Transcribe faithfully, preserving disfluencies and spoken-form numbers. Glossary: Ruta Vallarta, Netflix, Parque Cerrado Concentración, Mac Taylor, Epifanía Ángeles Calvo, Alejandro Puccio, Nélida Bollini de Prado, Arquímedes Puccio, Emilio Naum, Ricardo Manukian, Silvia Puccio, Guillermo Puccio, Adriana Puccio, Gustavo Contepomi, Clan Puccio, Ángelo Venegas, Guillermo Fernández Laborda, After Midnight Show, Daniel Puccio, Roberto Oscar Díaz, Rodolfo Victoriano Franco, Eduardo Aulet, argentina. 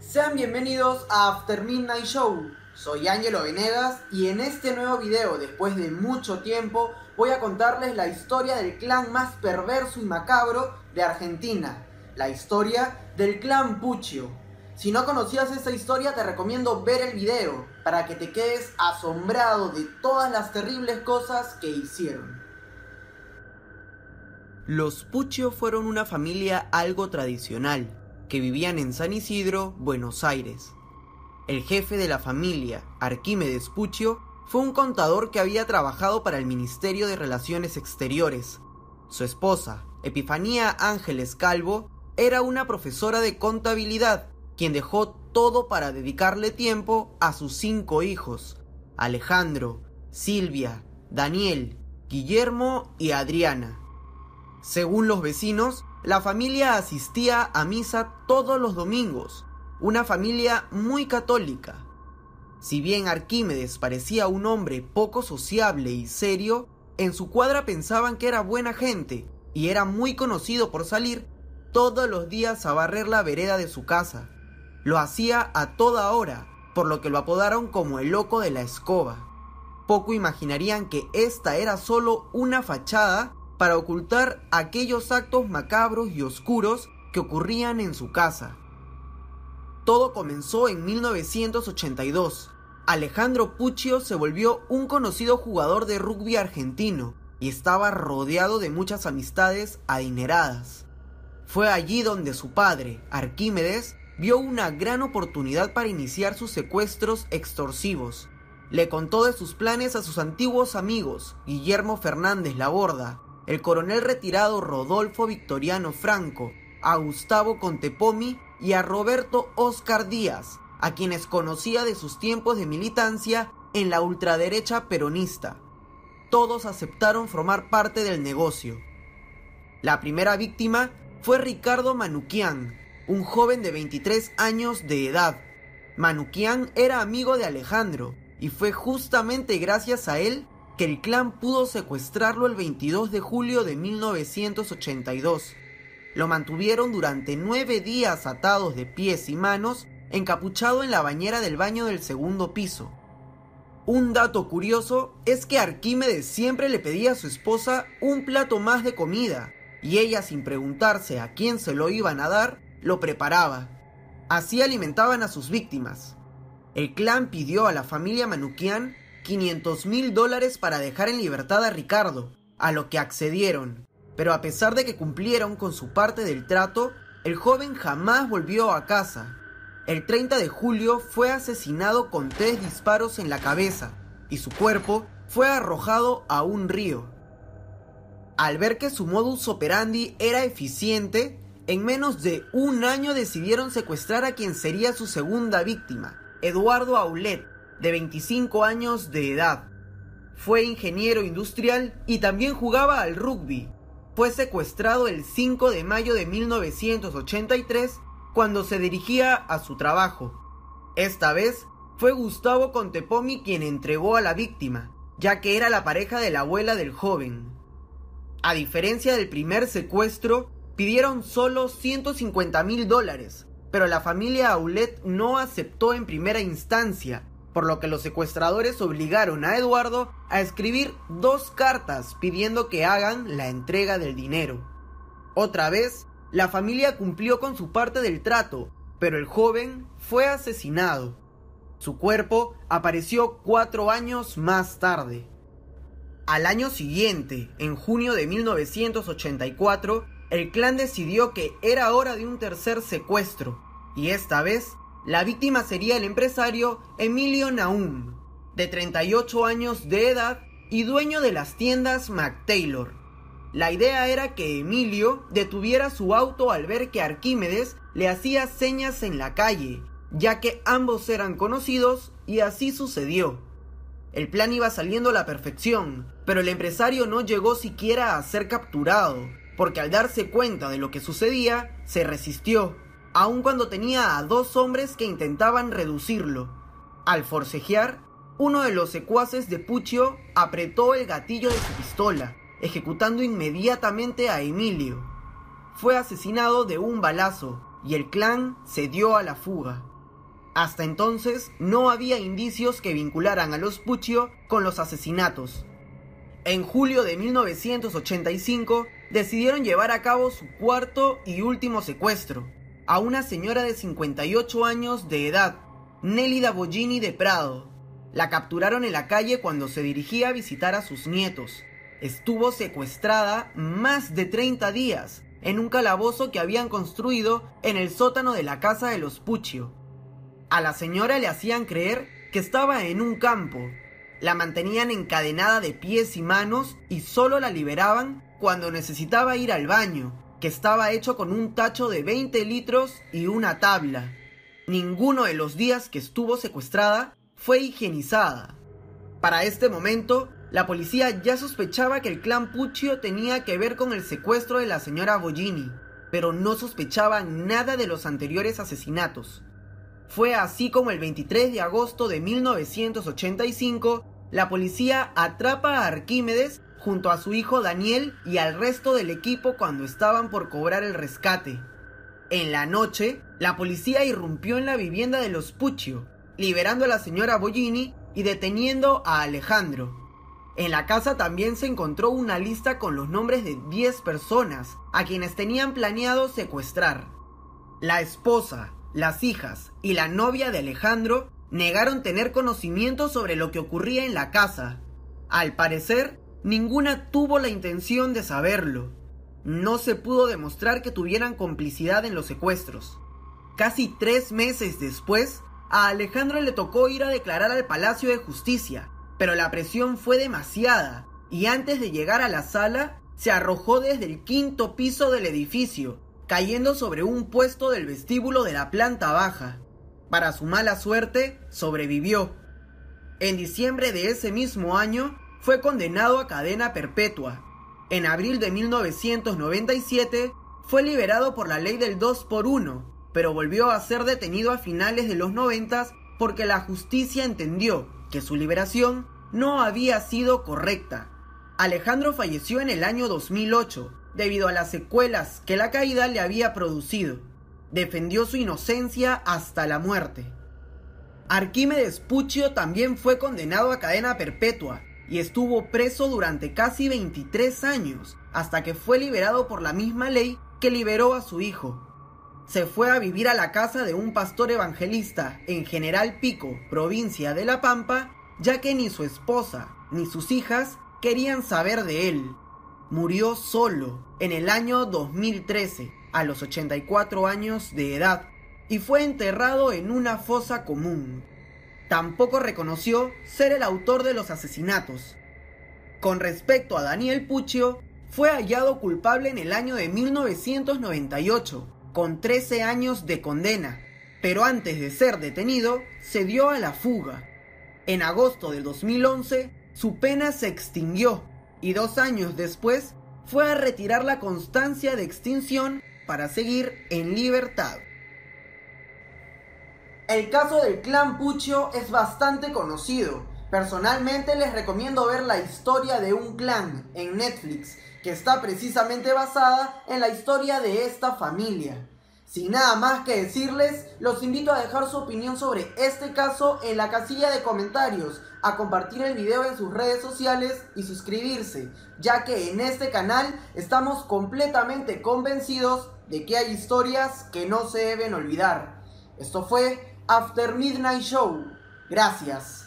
Sean bienvenidos a After Midnight Show, soy Ángelo Venegas y en este nuevo video, después de mucho tiempo, voy a contarles la historia del clan más perverso y macabro de Argentina, la historia del clan Puccio. Si no conocías esta historia te recomiendo ver el video, para que te quedes asombrado de todas las terribles cosas que hicieron. Los Puccio fueron una familia algo tradicional, que vivían en San Isidro, Buenos Aires. El jefe de la familia, Arquímedes Puccio, fue un contador que había trabajado para el Ministerio de Relaciones Exteriores. Su esposa, Epifanía Ángeles Calvo, era una profesora de contabilidad, quien dejó todo para dedicarle tiempo a sus cinco hijos, Alejandro, Silvia, Daniel, Guillermo y Adriana. Según los vecinos, la familia asistía a misa todos los domingos, una familia muy católica. Si bien Arquímedes parecía un hombre poco sociable y serio, en su cuadra pensaban que era buena gente y era muy conocido por salir todos los días a barrer la vereda de su casa. Lo hacía a toda hora, por lo que lo apodaron como el loco de la escoba. Poco imaginarían que esta era solo una fachada para ocultar aquellos actos macabros y oscuros que ocurrían en su casa. Todo comenzó en mil novecientos ochenta y dos. Alejandro Puccio se volvió un conocido jugador de rugby argentino y estaba rodeado de muchas amistades adineradas. Fue allí donde su padre, Arquímedes, vio una gran oportunidad para iniciar sus secuestros extorsivos. Le contó de sus planes a sus antiguos amigos, Guillermo Fernández Laborda, el coronel retirado Rodolfo Victoriano Franco, a Gustavo Contepomi y a Roberto Oscar Díaz, a quienes conocía de sus tiempos de militancia en la ultraderecha peronista. Todos aceptaron formar parte del negocio. La primera víctima fue Ricardo Manukian, un joven de veintitrés años de edad. Manukian era amigo de Alejandro y fue justamente gracias a él que el clan pudo secuestrarlo el veintidós de julio de mil novecientos ochenta y dos. Lo mantuvieron durante nueve días atados de pies y manos, encapuchado en la bañera del baño del segundo piso. Un dato curioso es que Arquímedes siempre le pedía a su esposa un plato más de comida, y ella, sin preguntarse a quién se lo iban a dar, lo preparaba. Así alimentaban a sus víctimas. El clan pidió a la familia Manukian quinientos mil dólares para dejar en libertad a Ricardo, a lo que accedieron, pero a pesar de que cumplieron con su parte del trato, el joven jamás volvió a casa. El treinta de julio fue asesinado con tres disparos en la cabeza y su cuerpo fue arrojado a un río. Al ver que su modus operandi era eficiente, en menos de un año decidieron secuestrar a quien sería su segunda víctima, Eduardo Aulet, de veinticinco años de edad. Fue ingeniero industrial y también jugaba al rugby. Fue secuestrado el cinco de mayo de mil novecientos ochenta y tres cuando se dirigía a su trabajo. Esta vez fue Gustavo Contepomi quien entregó a la víctima, ya que era la pareja de la abuela del joven. A diferencia del primer secuestro, pidieron solo ciento cincuenta mil dólares, pero la familia Aulet no aceptó en primera instancia, por lo que los secuestradores obligaron a Eduardo a escribir dos cartas pidiendo que hagan la entrega del dinero. Otra vez, la familia cumplió con su parte del trato, pero el joven fue asesinado. Su cuerpo apareció cuatro años más tarde. Al año siguiente, en junio de mil novecientos ochenta y cuatro, el clan decidió que era hora de un tercer secuestro, y esta vez la víctima sería el empresario Emilio Naum, de treinta y ocho años de edad y dueño de las tiendas Mac Taylor. La idea era que Emilio detuviera su auto al ver que Arquímedes le hacía señas en la calle, ya que ambos eran conocidos, y así sucedió. El plan iba saliendo a la perfección, pero el empresario no llegó siquiera a ser capturado, porque al darse cuenta de lo que sucedía, se resistió, aun cuando tenía a dos hombres que intentaban reducirlo. Al forcejear, uno de los secuaces de Puccio apretó el gatillo de su pistola, ejecutando inmediatamente a Emilio. Fue asesinado de un balazo y el clan se dio a la fuga. Hasta entonces no había indicios que vincularan a los Puccio con los asesinatos. En julio de mil novecientos ochenta y cinco decidieron llevar a cabo su cuarto y último secuestro, a una señora de cincuenta y ocho años de edad, Nélida Bollini de Prado. La capturaron en la calle cuando se dirigía a visitar a sus nietos. Estuvo secuestrada más de treinta días en un calabozo que habían construido en el sótano de la casa de los Puccio. A la señora le hacían creer que estaba en un campo. La mantenían encadenada de pies y manos y solo la liberaban cuando necesitaba ir al baño, que estaba hecho con un tacho de veinte litros y una tabla. Ninguno de los días que estuvo secuestrada fue higienizada. Para este momento, la policía ya sospechaba que el clan Puccio tenía que ver con el secuestro de la señora Bollini, pero no sospechaban nada de los anteriores asesinatos. Fue así como el veintitrés de agosto de mil novecientos ochenta y cinco, la policía atrapa a Arquímedes junto a su hijo Daniel y al resto del equipo cuando estaban por cobrar el rescate. En la noche, la policía irrumpió en la vivienda de los Puccio, liberando a la señora Bollini y deteniendo a Alejandro. En la casa también se encontró una lista con los nombres de diez personas a quienes tenían planeado secuestrar. La esposa, las hijas y la novia de Alejandro negaron tener conocimiento sobre lo que ocurría en la casa. Al parecer, ninguna tuvo la intención de saberlo. No se pudo demostrar que tuvieran complicidad en los secuestros. Casi tres meses después, a Alejandro le tocó ir a declarar al Palacio de Justicia, pero la presión fue demasiada y antes de llegar a la sala, se arrojó desde el quinto piso del edificio, cayendo sobre un puesto del vestíbulo de la planta baja. Para su mala suerte, sobrevivió. En diciembre de ese mismo año, fue condenado a cadena perpetua. En abril de mil novecientos noventa y siete, fue liberado por la ley del dos por uno, pero volvió a ser detenido a finales de los noventas porque la justicia entendió que su liberación no había sido correcta. Alejandro falleció en el año dos mil ocho debido a las secuelas que la caída le había producido. Defendió su inocencia hasta la muerte. Arquímedes Puccio también fue condenado a cadena perpetua y estuvo preso durante casi veintitrés años hasta que fue liberado por la misma ley que liberó a su hijo. Se fue a vivir a la casa de un pastor evangelista en General Pico, provincia de La Pampa, ya que ni su esposa ni sus hijas querían saber de él. Murió solo en el año dos mil trece, a los ochenta y cuatro años de edad, y fue enterrado en una fosa común. Tampoco reconoció ser el autor de los asesinatos. Con respecto a Daniel Puccio, fue hallado culpable en el año de mil novecientos noventa y ocho, con trece años de condena, pero antes de ser detenido, se dio a la fuga. En agosto del dos mil once, su pena se extinguió y dos años después fue a retirar la constancia de extinción para seguir en libertad. El caso del clan Puccio es bastante conocido. Personalmente les recomiendo ver la historia de un clan en Netflix, que está precisamente basada en la historia de esta familia. Sin nada más que decirles, los invito a dejar su opinión sobre este caso en la casilla de comentarios, a compartir el video en sus redes sociales y suscribirse, ya que en este canal estamos completamente convencidos de que hay historias que no se deben olvidar. Esto fue After Midnight Show. Gracias.